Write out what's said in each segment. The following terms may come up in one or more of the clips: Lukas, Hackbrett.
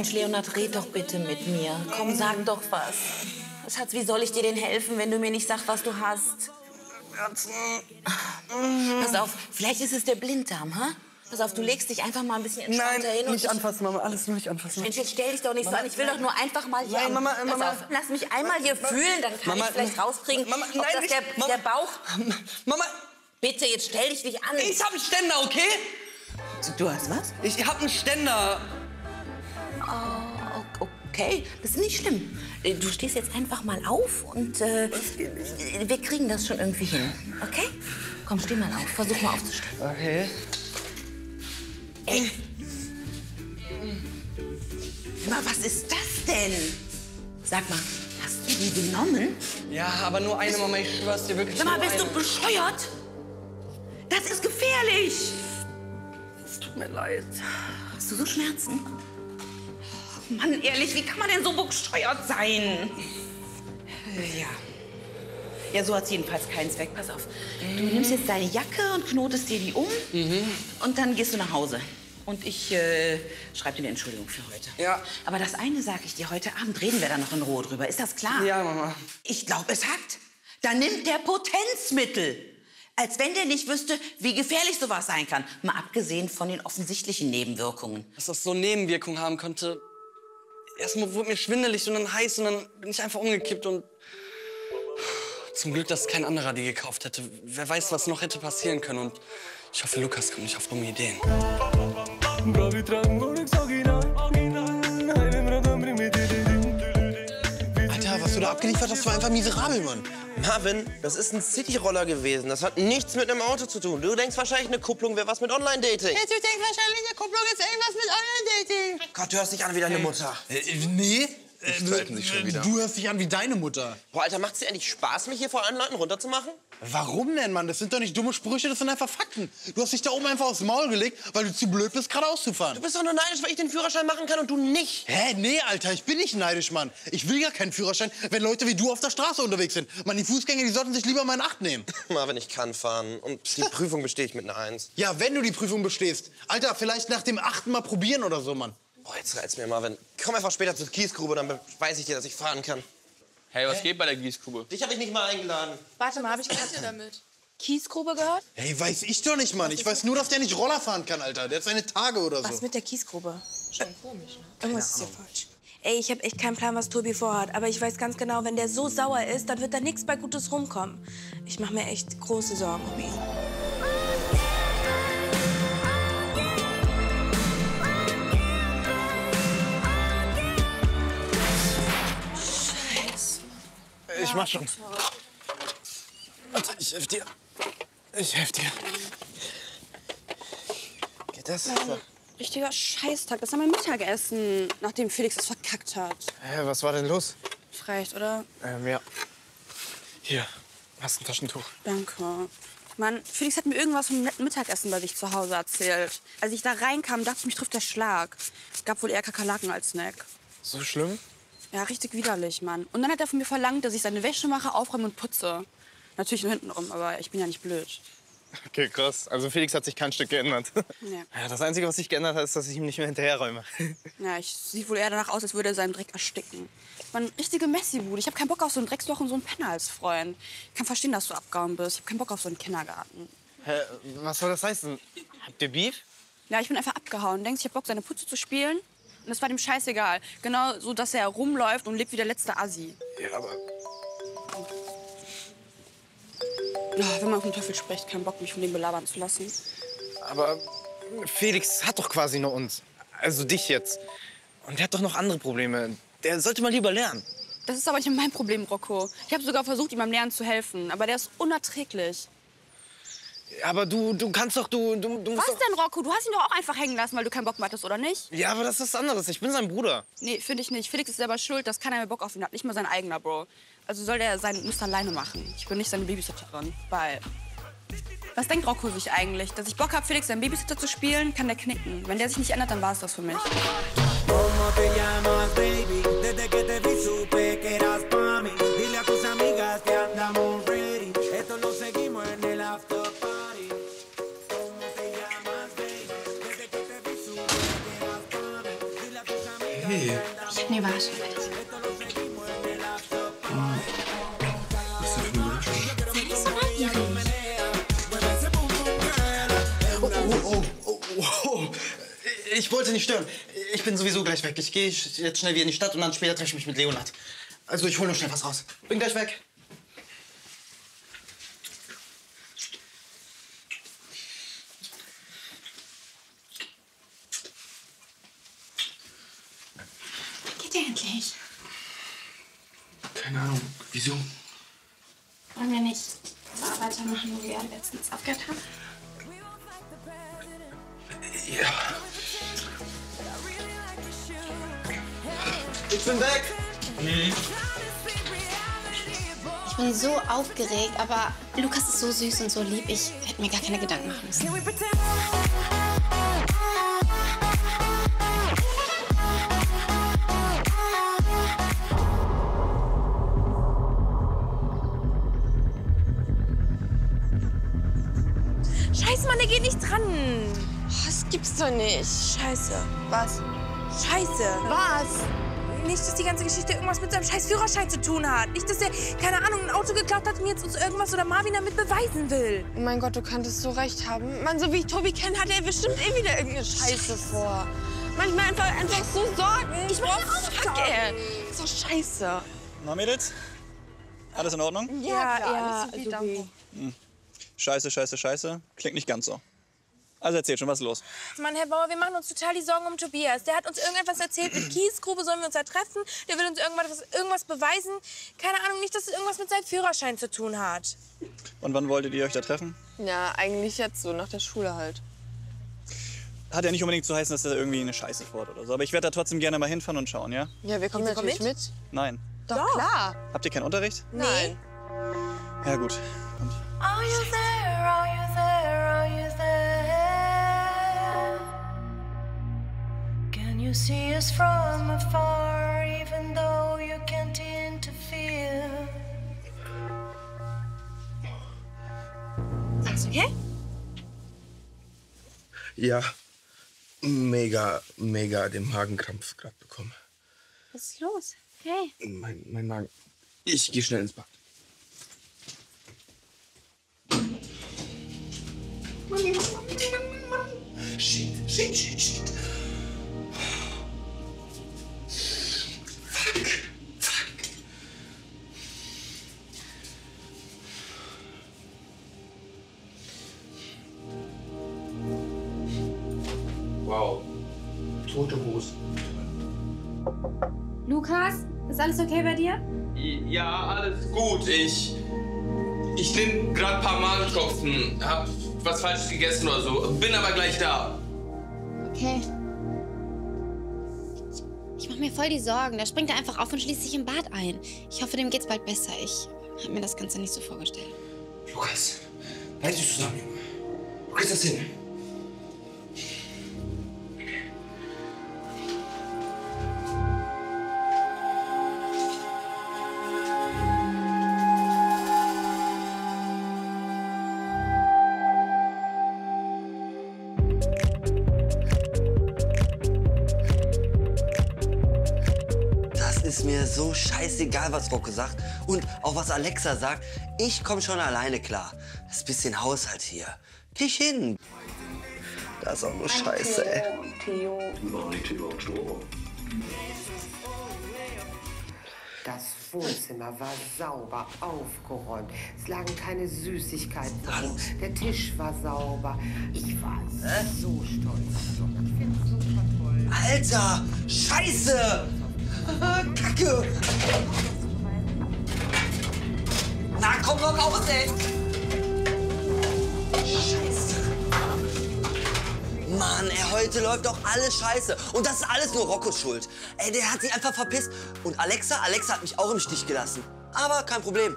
Mensch, Leonhard, red doch bitte mit mir. Komm, sag doch was. Schatz, wie soll ich dir denn helfen, wenn du mir nicht sagst, was du hast? Pass auf, vielleicht ist es der Blinddarm, ha? Pass auf, du legst dich einfach mal ein bisschen entspannter hin. Nein, nicht anfassen, Mama. Alles nur nicht anfassen. Mensch, jetzt stell dich doch nicht so an. Ich will doch nur einfach mal hier... Nein, Mama, Mama. Lass mich einmal hier fühlen, dann kann ich vielleicht rauskriegen, ob das der Bauch... Mama! Bitte, jetzt stell dich nicht an. Ich hab einen Ständer, okay? Du hast was? Ich hab einen Ständer. Oh, okay. Das ist nicht schlimm. Du stehst jetzt einfach mal auf und wir kriegen das schon irgendwie hin. Okay? Komm, steh mal auf. Versuch mal aufzustehen. Okay. Ey. Hör mal, was ist das denn? Sag mal, hast du die genommen? Ja, aber nur eine, Mama. Ich schwör's dir wirklich. Sag mal, bist du bescheuert? Das ist gefährlich. Es tut mir leid. Hast du so Schmerzen? Oh Mann, ehrlich, wie kann man denn so bescheuert sein? Ja. Ja, so hat's jedenfalls keinen Zweck. Pass auf. Du nimmst jetzt deine Jacke und knotest dir die um. Und dann gehst du nach Hause. Und ich schreibe dir eine Entschuldigung für heute. Ja. Aber das eine sage ich dir, heute Abend reden wir da noch in Ruhe drüber. Ist das klar? Ja, Mama. Ich glaube, es hackt. Da nimmt der Potenzmittel. Als wenn der nicht wüsste, wie gefährlich sowas sein kann. Mal abgesehen von den offensichtlichen Nebenwirkungen. Dass das so Nebenwirkungen haben könnte. Erstmal wurde mir schwindelig und dann heiß und dann bin ich einfach umgekippt und... Zum Glück, dass kein anderer die gekauft hätte. Wer weiß, was noch hätte passieren können. Und ich hoffe, Lukas kommt nicht auf dumme Ideen. Alter, was du da abgeliefert hast, war einfach miserabel, Mann. Marvin, das ist ein Cityroller gewesen. Das hat nichts mit einem Auto zu tun. Du denkst wahrscheinlich, eine Kupplung wäre was mit Online-Dating. Ja, du denkst wahrscheinlich, eine Kupplung ist irgendwas mit Online-Dating. Gott, du hörst dich an wie deine Mutter. Nee. Sich schon wieder. Du hörst dich an wie deine Mutter. Boah, Alter, macht's dir endlich Spaß, mich hier vor allen Leuten runterzumachen? Warum denn, Mann? Das sind doch nicht dumme Sprüche, das sind einfach Fakten. Du hast dich da oben einfach aufs Maul gelegt, weil du zu blöd bist, geradeaus zu fahren. Du bist doch nur neidisch, weil ich den Führerschein machen kann und du nicht. Hä? Nee, Alter, ich bin nicht neidisch, Mann. Ich will ja keinen Führerschein, wenn Leute wie du auf der Straße unterwegs sind. Mann, die Fußgänger, die sollten sich lieber mal in Acht nehmen. Marvin, ich kann fahren und die Prüfung bestehe ich mit einer 1. Ja, wenn du die Prüfung bestehst. Alter, vielleicht nach dem 8. Mal probieren oder so, Mann. Boah, jetzt reizt mir, Marvin. Komm einfach später zur Kiesgrube, dann beweise ich dir, dass ich fahren kann. Hey, was geht bei der Kiesgrube? Dich habe ich nicht mal eingeladen. Warte mal, habe ich gerade damit Kiesgrube gehört? Hey, weiß ich doch nicht, Mann. Ich weiß nur, dass der nicht Roller fahren kann, Alter. Der hat seine Tage oder so. Was mit der Kiesgrube? Schon komisch, ne? Irgendwas ist hier falsch. Ey, ich habe echt keinen Plan, was Tobi vorhat. Aber ich weiß ganz genau, wenn der so sauer ist, dann wird da nichts bei Gutes rumkommen. Ich mache mir echt große Sorgen um ihn. Ich mach schon. Warte, ich helf dir. Geht das? Richtiger Scheißtag. Das war mein Mittagessen, nachdem Felix das verkackt hat. Hä, was war denn los? Reicht, oder? Ja. Hier, hast ein Taschentuch. Danke. Mann, Felix hat mir irgendwas vom netten Mittagessen bei sich zu Hause erzählt. Als ich da reinkam, dachte ich, mich trifft der Schlag. Es gab wohl eher Kakerlaken als Snack. So schlimm? Ja, richtig widerlich, Mann. Und dann hat er von mir verlangt, dass ich seine Wäsche mache, aufräume und putze. Natürlich nur hintenrum, aber ich bin ja nicht blöd. Okay, krass. Also Felix hat sich kein Stück geändert. Nee. Ja, das Einzige, was sich geändert hat, ist, dass ich ihm nicht mehr hinterherräume. Ja, ich sieht wohl eher danach aus, als würde er seinen Dreck ersticken. Mann, richtige Messi-Bude. Ich hab keinen Bock auf so einen Drecksloch und so einen Penner als Freund. Ich kann verstehen, dass du abgehauen bist. Ich hab keinen Bock auf so einen Kindergarten. Hä, was soll das heißen? Habt ihr Beef? Ja, ich bin einfach abgehauen. Denkst, ich hab Bock, seine Putze zu spielen? Und es war dem scheißegal. Genau so, dass er rumläuft und lebt wie der letzte Assi. Ja, aber... Oh, wenn man vom Teufel spricht, keinen Bock, mich von dem belabern zu lassen. Aber Felix hat doch quasi nur uns. Also dich jetzt. Und der hat doch noch andere Probleme. Der sollte mal lieber lernen. Das ist aber nicht mein Problem, Rocco. Ich habe sogar versucht, ihm beim Lernen zu helfen. Aber der ist unerträglich. Aber du kannst doch, du musst. Was denn, Rocco? Du hast ihn doch auch einfach hängen lassen, weil du keinen Bock mehr hattest, oder nicht? Ja, aber das ist was anderes. Ich bin sein Bruder. Nee, finde ich nicht. Felix ist selber schuld, dass keiner mehr Bock auf ihn hat. Nicht mal sein eigener, Bro. Also soll der sein Muster alleine machen. Ich bin nicht seine Babysitterin, weil... Was denkt Rocco sich eigentlich? Dass ich Bock habe, Felix seinen Babysitter zu spielen, kann der knicken. Wenn der sich nicht ändert, dann war es das für mich. okay. Sag mir was. Was ist das für eine Überraschung? Sei nicht so neugierig. Oh. Ich wollte nicht stören. Ich bin sowieso gleich weg. Ich gehe jetzt schnell wieder in die Stadt und dann später treffe ich mich mit Leonhard. Also ich hole noch schnell was raus. Bin gleich weg. Geht ihr endlich? Keine Ahnung. Wieso? Wollen wir nicht weitermachen, wo wir letztens aufgehört haben? Ja. Ich bin weg. Ich bin so aufgeregt, aber Lukas ist so süß und so lieb, ich hätte mir gar keine Gedanken machen müssen. Scheiße, Mann, der geht nicht dran. Oh, das gibt's doch nicht. Scheiße. Was? Scheiße. Was? Nicht, dass die ganze Geschichte irgendwas mit seinem scheiß Führerschein zu tun hat. Nicht, dass der, keine Ahnung, ein Auto geklaut hat und jetzt uns irgendwas oder Marvin damit beweisen will. Mein Gott, du könntest so recht haben. Mann, so wie ich Tobi kenne, hat er bestimmt wieder irgendeine Scheiße vor. Manchmal einfach so Sorgen. Ich meine auch Sorgen. So scheiße. Na, Mädels? Alles in Ordnung? Ja, alles wieder. Scheiße. Klingt nicht ganz so. Also erzähl schon, was ist los? Mann, Herr Bauer, wir machen uns total die Sorgen um Tobias. Der hat uns irgendetwas erzählt, mit Kiesgrube sollen wir uns da treffen. Der will uns irgendwas beweisen. Keine Ahnung, nicht, dass es irgendwas mit seinem Führerschein zu tun hat. Und wann wolltet ihr euch da treffen? Ja, eigentlich jetzt so, nach der Schule halt. Hat ja nicht unbedingt zu heißen, dass er irgendwie eine Scheiße fordert oder so. Aber ich werde da trotzdem gerne mal hinfahren und schauen, ja? Ja, wir kommen natürlich mit. Nein. Doch, klar. Habt ihr keinen Unterricht? Nein. Ja, gut. Und you see us from afar, even though you can't interfere. Alles okay? Ja, mega den Magenkrampf gerade bekommen. Was ist los? Hey. Mein Magen. Ich gehe schnell ins Bad. Shit. Wow, tote Hose. Lukas, ist alles okay bei dir? Ja, alles gut. Ich bin gerade ein paar Magenkopfen, hab was Falsches gegessen oder so, bin aber gleich da. Okay. Ich mache mir voll die Sorgen. Da springt er einfach auf und schließt sich im Bad ein. Ich hoffe, dem geht's bald besser. Ich habe mir das Ganze nicht so vorgestellt. Lukas, bleib dich zusammen, Junge. Wo geht das hin? Ist mir so scheißegal, was Rocco sagt und auch was Alexa sagt. Ich komme schon alleine klar. Das bisschen Haushalt hier. Krieg hin. Das ist auch nur Scheiße, ey. Das Wohnzimmer war sauber aufgeräumt. Es lagen keine Süßigkeiten rum. Der Tisch war sauber. Ich war so stolz. Alter, Scheiße! Kacke! Na, komm doch raus, ey! Scheiße! Mann, ey, heute läuft doch alles scheiße. Und das ist alles nur Roccos Schuld. Ey, der hat sie einfach verpisst. Und Alexa hat mich auch im Stich gelassen. Aber kein Problem.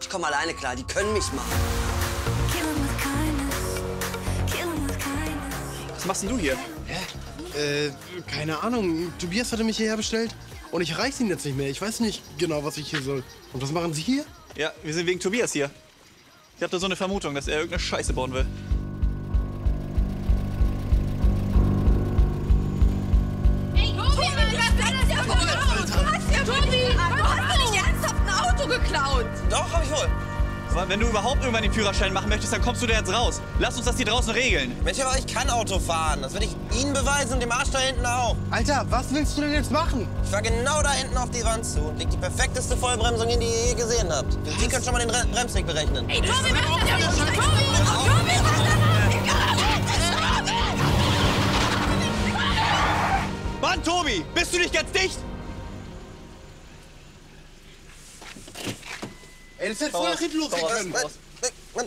Ich komme alleine klar, die können mich machen. Was machst denn du hier? Keine Ahnung. Tobias hatte mich hierher bestellt und ich erreiche ihn jetzt nicht mehr. Ich weiß nicht genau, was ich hier soll. Und was machen Sie hier? Ja, wir sind wegen Tobias hier. Ich habe da so eine Vermutung, dass er irgendeine Scheiße bauen will. Hey, Tobias! wenn du überhaupt irgendwann den Führerschein machen möchtest, dann kommst du da jetzt raus. Lass uns das hier draußen regeln. Mensch, aber ich kann Auto fahren. Das will ich Ihnen beweisen und dem Arsch da hinten auch. Alter, was willst du denn jetzt machen? Ich fahr genau da hinten auf die Wand zu und leg die perfekteste Vollbremsung hin, die ihr je gesehen habt. Was? Die können schon mal den Bremsweg berechnen. Ey, Tobi, mach das nicht! Tobi! Mann, Tobi, bist du nicht ganz dicht? Ey, das hätte voll nach hinten losgehen können. Mann,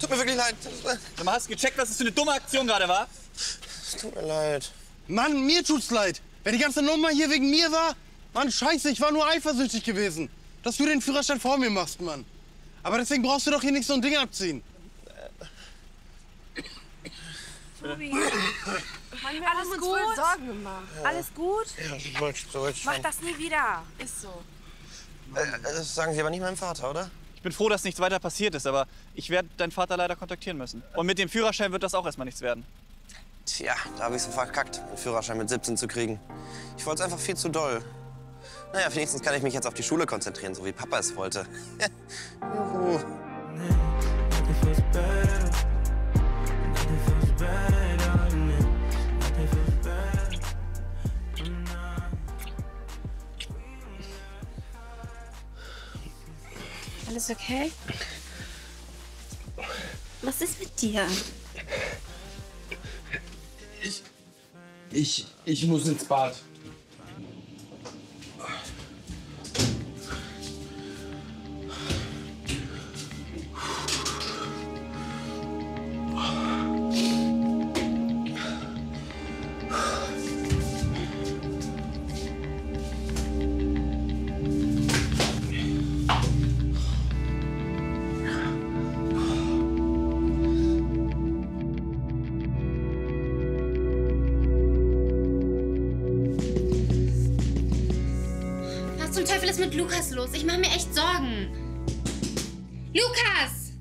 tut mir wirklich leid. Mal, hast du gecheckt, was das für eine dumme Aktion gerade war? Es tut mir leid. Mann, mir tut's leid. Wenn die ganze Nummer hier wegen mir war, Mann, scheiße, ich war nur eifersüchtig gewesen. Dass du den Führerschein vor mir machst, Mann. Aber deswegen brauchst du doch hier nicht so ein Ding abziehen. Tobi. Mann, wir haben uns voll Sorgen gemacht. Ja. Alles gut? Ja, Deutsch. Mach das nie wieder. Ist so. Das sagen Sie aber nicht meinem Vater, oder? Ich bin froh, dass nichts weiter passiert ist, aber ich werde deinen Vater leider kontaktieren müssen. Und mit dem Führerschein wird das auch erstmal nichts werden. Tja, da habe ich so verkackt, einen Führerschein mit 17 zu kriegen. Ich wollte es einfach viel zu doll. Naja, wenigstens kann ich mich jetzt auf die Schule konzentrieren, so wie Papa es wollte. Juhu. Alles okay? Was ist mit dir? Ich muss ins Bad. Zum Teufel ist mit Lukas los? Ich mache mir echt Sorgen. Lukas!